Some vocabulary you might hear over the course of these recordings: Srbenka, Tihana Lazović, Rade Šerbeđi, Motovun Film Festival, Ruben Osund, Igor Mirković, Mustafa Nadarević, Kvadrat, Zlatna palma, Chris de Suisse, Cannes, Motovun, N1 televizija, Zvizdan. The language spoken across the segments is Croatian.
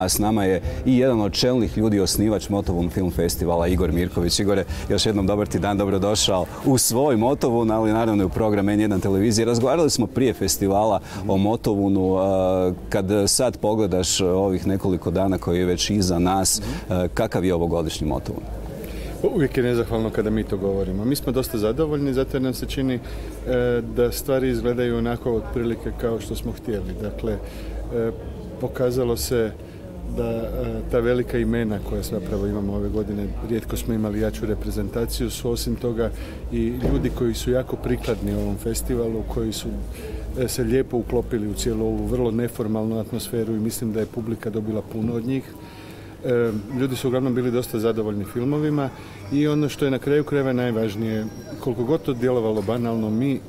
S nama je i jedan od čelnih ljudi, osnivač Motovun Film Festivala, Igor Mirković. Igore, još jednom dobar ti dan, dobrodošao u svoj Motovun, ali naravno i u program N1 Televizije. Razgovarali smo prije festivala o Motovunu. Kad sad pogledaš ovih nekoliko dana koji je već iza nas, kakav je ovogodišnji Motovun? Uvijek je nezahvalno kada mi to govorimo. Mi smo dosta zadovoljni, zato jer nam se čini da stvari izgledaju onako otprilike kao što smo htjeli. Dakle, pokazalo se da ta velika imena koja zapravo imamo ove godine, rijetko smo imali jaču reprezentaciju, su osim toga i ljudi koji su jako prikladni u ovom festivalu, koji su se lijepo uklopili u cijelu ovu vrlo neformalnu atmosferu i mislim da je publika dobila puno od njih. Ljudi su uglavnom bili dosta zadovoljni filmovima i ono što je na kraju krajeva najvažnije, koliko god to djelovalo banalno, mi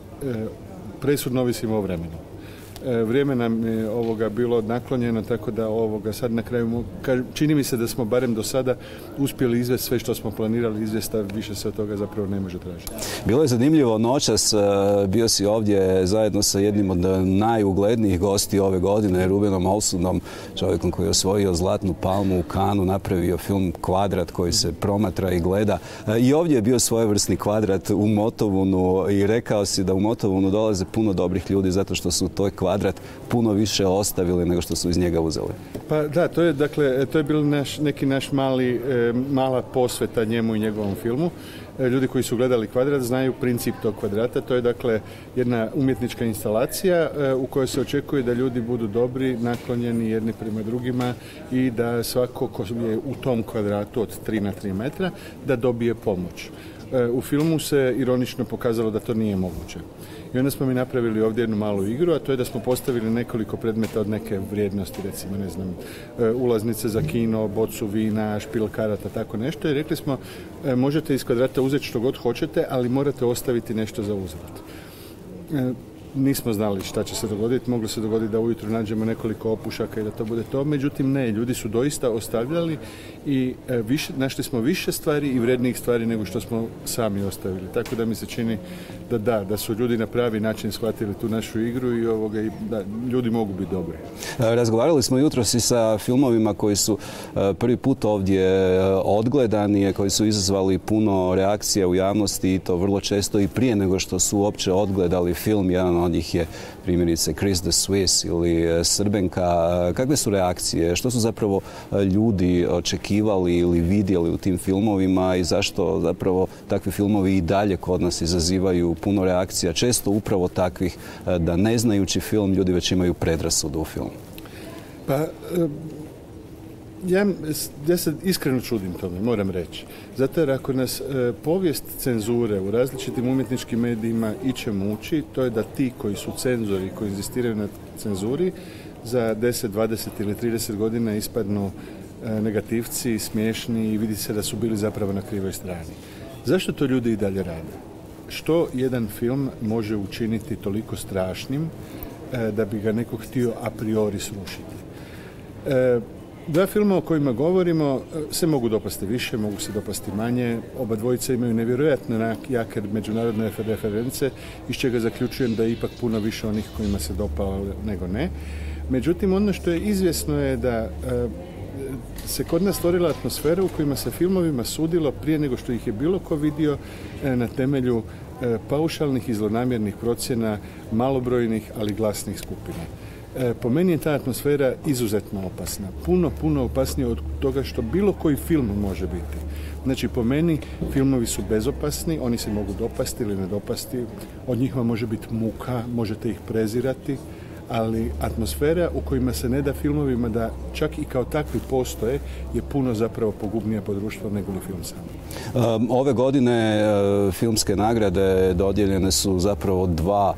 presudno ovisimo o vremenu. Vrijeme nam je ovoga bilo naklonjeno, tako da ovoga sad na kraju, čini mi se da smo barem do sada uspjeli izvesti sve što smo planirali izvesti, a više se od toga zapravo ne može tražiti. Bilo je zanimljivo noćas, bio si ovdje zajedno sa jednim od najuglednijih gosti ove godine, Rubenom Osundom, čovjekom koji je osvojio Zlatnu palmu u Cannesu, napravio film Kvadrat koji se promatra i gleda. I ovdje je bio svojevrsni Kvadrat u Motovunu i rekao si da u Motovunu dolaze puno dobrih ljudi zato što su u toj Kvadrat puno više ostavili nego što su iz njega uzeli. Pa da, to je bilo neki naš mala posveta njemu i njegovom filmu. Ljudi koji su gledali Kvadrat znaju princip tog Kvadrata. To je dakle jedna umjetnička instalacija u kojoj se očekuje da ljudi budu dobri, naklonjeni jedni prema drugima i da svako ko je u tom kvadratu od 3 na 3 metra da dobije pomoć. U filmu se ironično pokazalo da to nije moguće. I onda smo mi napravili ovdje jednu malu igru, a to je da smo postavili nekoliko predmeta od neke vrijednosti, recimo, ne znam, ulaznice za kino, bocu vina, špil karata, tako nešto. I rekli smo, možete iz Kvadrata uzeti što god hoćete, ali morate ostaviti nešto za uzvrat. Nismo znali šta će se dogoditi, moglo se dogoditi da ujutro nađemo nekoliko opušaka i da to bude to, međutim ne, ljudi su doista ostavljali i našli smo više stvari i vrednijih stvari nego što smo sami ostavili. Tako da mi se čini da su ljudi na pravi način shvatili tu našu igru i da ljudi mogu biti dobri. Razgovarali smo jutros i sa filmovima koji su prvi put ovdje odgledani, koji su izazvali puno reakcija u javnosti i to vrlo često i prije nego što su uopće odgledali film. Jedan od njih je primjerice Chris de Suisse ili Srbenka. Kakve su reakcije? Što su zapravo ljudi očekivali ili vidjeli u tim filmovima i zašto zapravo takvi filmovi i dalje kod nas izazivaju puno reakcija, često upravo takvih da ne znajući film ljudi već imaju predrasudu u filmu? Pa ja se iskreno čudim tome, moram reći. Zato jer ako nas povijest cenzure u različitim umjetničkim medijima iće muči, to je da ti koji su cenzori, koji inzistiraju na cenzuri, za 10, 20 ili 30 godina ispadnu negativci, smiješni i vidi se da su bili zapravo na krivoj strani. Zašto to ljudi i dalje rade? Što jedan film može učiniti toliko strašnim da bi ga neko htio a priori srušiti? Dva filma o kojima govorimo se mogu dopasti više, mogu se dopasti manje. Oba dvojica imaju nevjerojatno jake međunarodne reference, iz čega zaključujem da je ipak puno više onih kojima se dopao nego ne. Međutim, ono što je izvjesno je da se kod nas stvorila atmosfera u kojima se filmovima sudilo prije nego što ih je bilo ko vidio na temelju paušalnih i zlonamjernih procjena malobrojnih, ali glasnih skupina. Po meni je ta atmosfera izuzetno opasna. Puno, puno opasnija od toga što bilo koji film može biti. Znači, po meni, filmovi su bezopasni, oni se mogu dopasti ili ne dopasti, od njih vam može biti muka, možete ih prezirati, ali atmosfera u kojima se ne da filmovima da čak i kao takvi postoje je puno zapravo pogubnija po društvo nego li film sam. Ove godine filmske nagrade dodijeljene su zapravo dva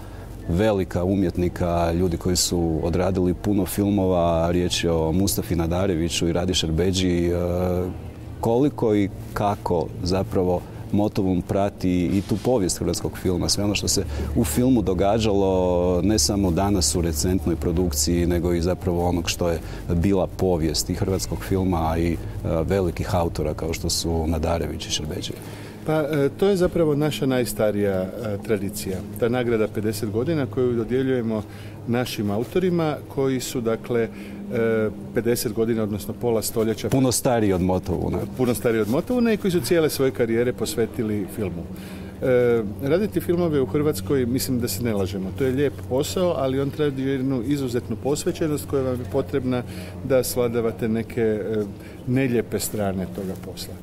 velika umjetnika, ljudi koji su odradili puno filmova, riječ je o Mustafi Nadareviću i Radi Šerbeđi. Koliko i kako zapravo Motovun prati i tu povijest hrvatskog filma, sve ono što se u filmu događalo ne samo danas u recentnoj produkciji, nego i zapravo onog što je bila povijest i hrvatskog filma i velikih autora kao što su Nadarević i Šerbeđi? Pa to je zapravo naša najstarija tradicija. Ta nagrada 50 godina koju dodjeljujemo našim autorima koji su dakle 50 godina, odnosno pola stoljeća. Puno stariji od Motovuna. Puno stariji od Motovuna i koji su cijele svoje karijere posvetili filmu. Raditi filmove u Hrvatskoj, mislim da se ne lažemo. To je lijep posao, ali on traži jednu izuzetnu posvećenost koja vam je potrebna da svladavate neke nelijepe strane toga posla.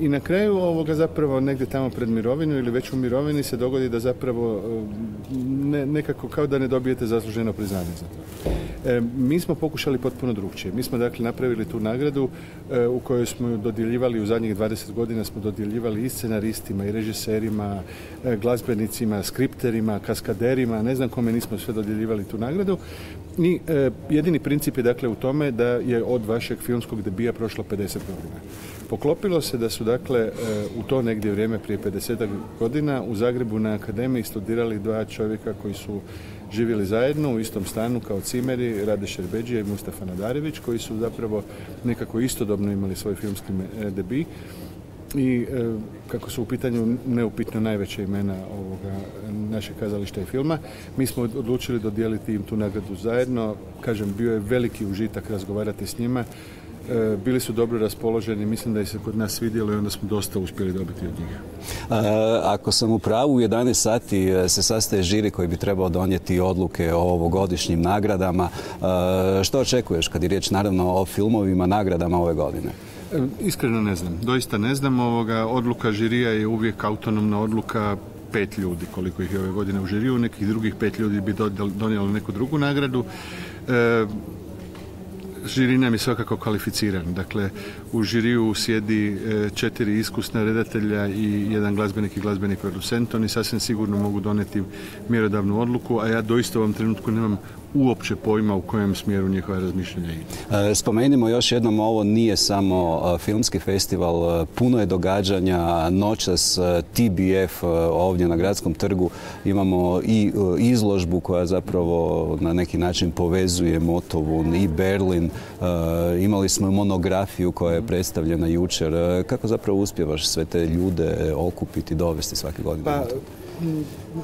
I na kraju ovoga zapravo negdje tamo pred mirovinu ili već u mirovini se dogodi da zapravo nekako kao da ne dobijete zasluženo priznanje za to. Mi smo pokušali potpuno drukčije. Mi smo dakle napravili tu nagradu u kojoj smo ju dodjeljivali u zadnjih 20 godina smo dodjeljivali i scenaristima, i režiserima, glazbenicima, skripterima, kaskaderima, ne znam kome nismo sve dodjeljivali tu nagradu. I jedini princip je dakle u tome da je od vašeg filmskog debija prošlo 50 godina. Poklopilo se da su dakle u to negdje vrijeme prije 50 godina u Zagrebu na akademiji studirali dva čovjeka koji su živjeli zajedno u istom stanu kao cimeri, Rade Šerbeđi i Mustafa Nadarević, koji su zapravo nekako istodobno imali svoj filmski debi i kako su u pitanju neupitno najveće imena ovoga naše kazališta i filma, mi smo odlučili dodijeliti im tu nagradu zajedno. Kažem, bio je veliki užitak razgovarati s njima. Bili su dobro raspoloženi, mislim da je se kod nas vidjelo i onda smo dosta uspjeli dobiti od njega. Ako sam u pravu, u 11 sati se sastaje žiri koji bi trebao donijeti odluke o ovogodišnjim nagradama. Što očekuješ kad je riječ naravno o filmovima, nagradama ove godine? Iskreno ne znam, doista ne znam. Odluka žirija je uvijek autonomna odluka, 5 ljudi koliko ih je ove godine u žiriju, nekih drugih 5 ljudi bi donijelo neku drugu nagradu. Žiri nam je svakako kvalificiran. Dakle, u žiriju sjedi 4 iskusna redatelja i 1 glazbenik i glazbeni producent. Oni sasvim sigurno mogu doneti mjerodavnu odluku, a ja doista u ovom trenutku nemam uopće pojma u kojem smjeru njihova razmišljanja ide. Spomenimo još jednom, ovo nije samo filmski festival, puno je događanja. Noćas TBF ovdje na Gradskom trgu, imamo i izložbu koja zapravo na neki način povezuje Motovun i Berlin. Imali smo monografiju koja je predstavljena jučer. Kako zapravo uspijevaš sve te ljude okupiti, dovesti svake godine? Pa,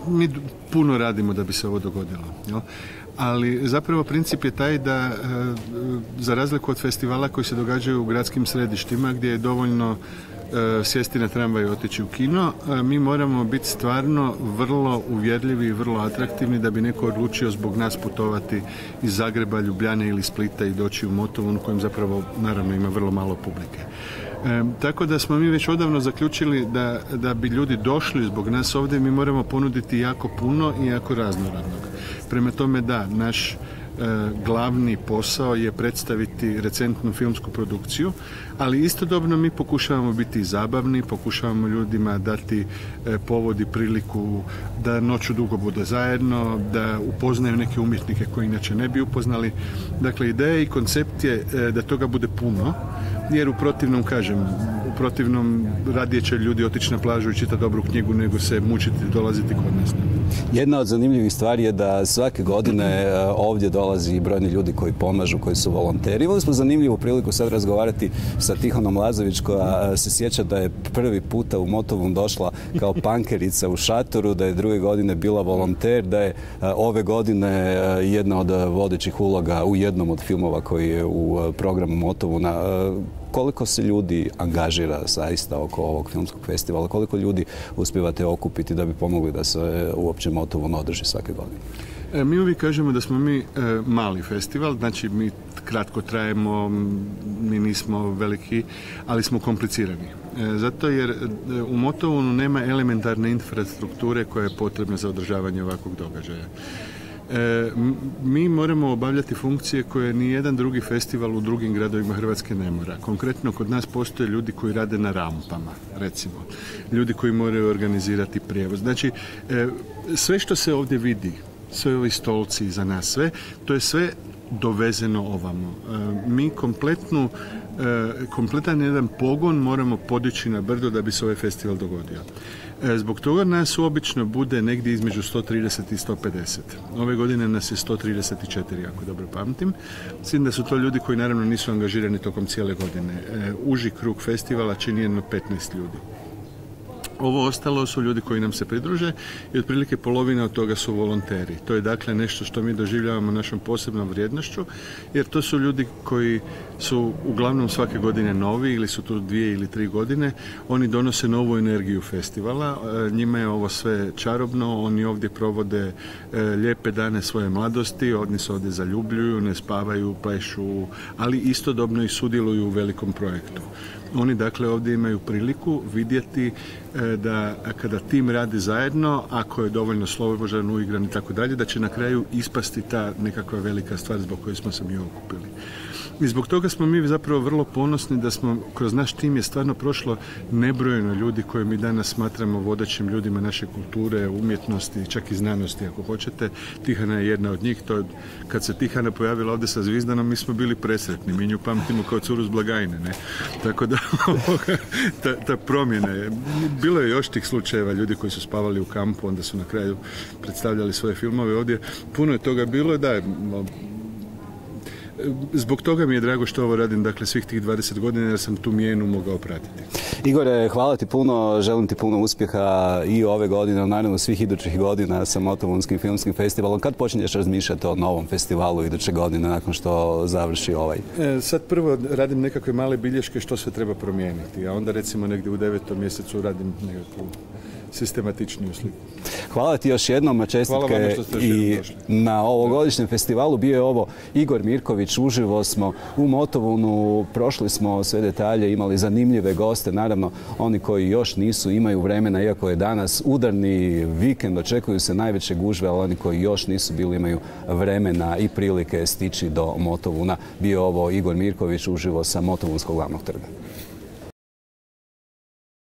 mi puno radimo da bi se ovo dogodilo, jel? Ali zapravo princip je taj da, za razliku od festivala koji se događaju u gradskim središtima gdje je dovoljno sjesti na tramvaj i otići u kino, mi moramo biti stvarno vrlo uvjerljivi i vrlo atraktivni da bi neko odlučio zbog nas putovati iz Zagreba, Ljubljane ili Splita i doći u Motovun, kojem zapravo naravno ima vrlo malo publike. Tako da smo mi već odavno zaključili da bi ljudi došli zbog nas ovdje, mi moramo ponuditi jako puno i jako raznorodnog. Prema tome da, naš glavni posao je predstaviti recentnu filmsku produkciju, ali istodobno mi pokušavamo biti zabavni, pokušavamo ljudima dati povod i priliku da noću dugo bude zajedno, da upoznaju neke umjetnike koji inače ne bi upoznali. Dakle, ideja i koncept je da toga bude puno, jer u protivnom, radije će ljudi otići na plažu i čitati dobru knjigu nego se mučiti i dolaziti kod nas. Jedna od zanimljivih stvari je da svake godine ovdje dolazi brojni ljudi koji pomažu, koji su volonteri. Imali smo zanimljivu priliku sad razgovarati sa Tihanom Lazović, koja se sjeća da je prvi puta u Motovun došla kao pankerica u šatoru, da je druge godine bila volonter, da je ove godine jedna od vodećih uloga u jednom od filmova koji je u programu Motovuna. Koliko se ljudi angažira zaista oko ovog filmskog festivala? Koliko ljudi uspijevate okupiti da bi pomogli da se uopće Motovun održi svake godine? Mi uvijek kažemo da smo mi mali festival, znači mi kratko trajemo, mi nismo veliki, ali smo komplicirani. Zato jer u Motovunu nema elementarne infrastrukture koja je potrebna za održavanje ovakvog događaja. Mi moramo obavljati funkcije koje nijedan drugi festival u drugim gradovima Hrvatske ne mora. Konkretno, kod nas postoje ljudi koji rade na rampama, recimo. Ljudi koji moraju organizirati prijevoz. Znači, sve što se ovdje vidi, sve ovi stolci iza nas, sve, to je sve dovezeno ovamo. Mi kompletan jedan pogon moramo podići na brdo da bi se ovaj festival dogodio. Zbog toga nas obično bude negdje između 130 i 150. Ove godine nas je 134, ako dobro pamtim. Mislim da su to ljudi koji naravno nisu angažirani tokom cijele godine. Uži krug festivala čini jedno 15 ljudi. Ovo ostalo su ljudi koji nam se pridruže i otprilike polovina od toga su volonteri. To je dakle nešto što mi doživljavamo našom posebnom vrijednošću, jer to su ljudi koji su uglavnom svake godine novi ili su tu 2 ili 3 godine. Oni donose novu energiju festivala, njima je ovo sve čarobno, oni ovdje provode lijepe dane svoje mladosti, oni se ovdje zaljubljuju, ne spavaju, plešu, ali istodobno i sudjeluju u velikom projektu. Oni dakle ovdje imaju priliku vidjeti da kada tim radi zajedno, ako je dovoljno slobodan, uigran i tako dalje, da će na kraju ispasti ta nekakva velika stvar zbog koje smo se mi okupili. I zbog toga smo mi zapravo vrlo ponosni da smo, kroz naš tim je stvarno prošlo nebrojeno ljudi koje mi danas smatramo vodećim ljudima naše kulture, umjetnosti, čak i znanosti ako hoćete. Tihana je jedna od njih. To je, kad se Tihana pojavila ovdje sa Zvizdanom, mi smo bili presretni, mi nju pamtimo kao curu s Blagajne, ne? Tako da ta promjena je. Bilo je još tih slučajeva, ljudi koji su spavali u kampu, onda su na kraju predstavljali svoje filmove ovdje. Puno je toga bilo, da. Zbog toga mi je drago što ovo radim, dakle, svih tih 20 godina, jer sam tu mijenu mogao pratiti. Igore, hvala ti puno, želim ti puno uspjeha i ove godine, naravno svih idućih godina sa Motovunskim filmskim festivalom. Kad počinješ razmišljati o novom festivalu iduće godine, nakon što završi ovaj? Sad prvo radim nekakve male bilješke što sve treba promijeniti, a onda recimo negdje u 9. mjesecu radim nekakvu sistematičniju sliku. Hvala ti još jednom, čestitke i na ovogodišnjem festivalu. Bio je ovo Igor Mirković, uživo smo u Motovunu, prošli smo sve detalje, imali zanimljive goste, naravno oni koji još nisu imaju vremena, iako je danas udarni vikend, očekuju se najveće gužve, ali oni koji još nisu bili imaju vremena i prilike stići do Motovuna. Bio ovo Igor Mirković, uživo sa Motovunskog glavnog trga.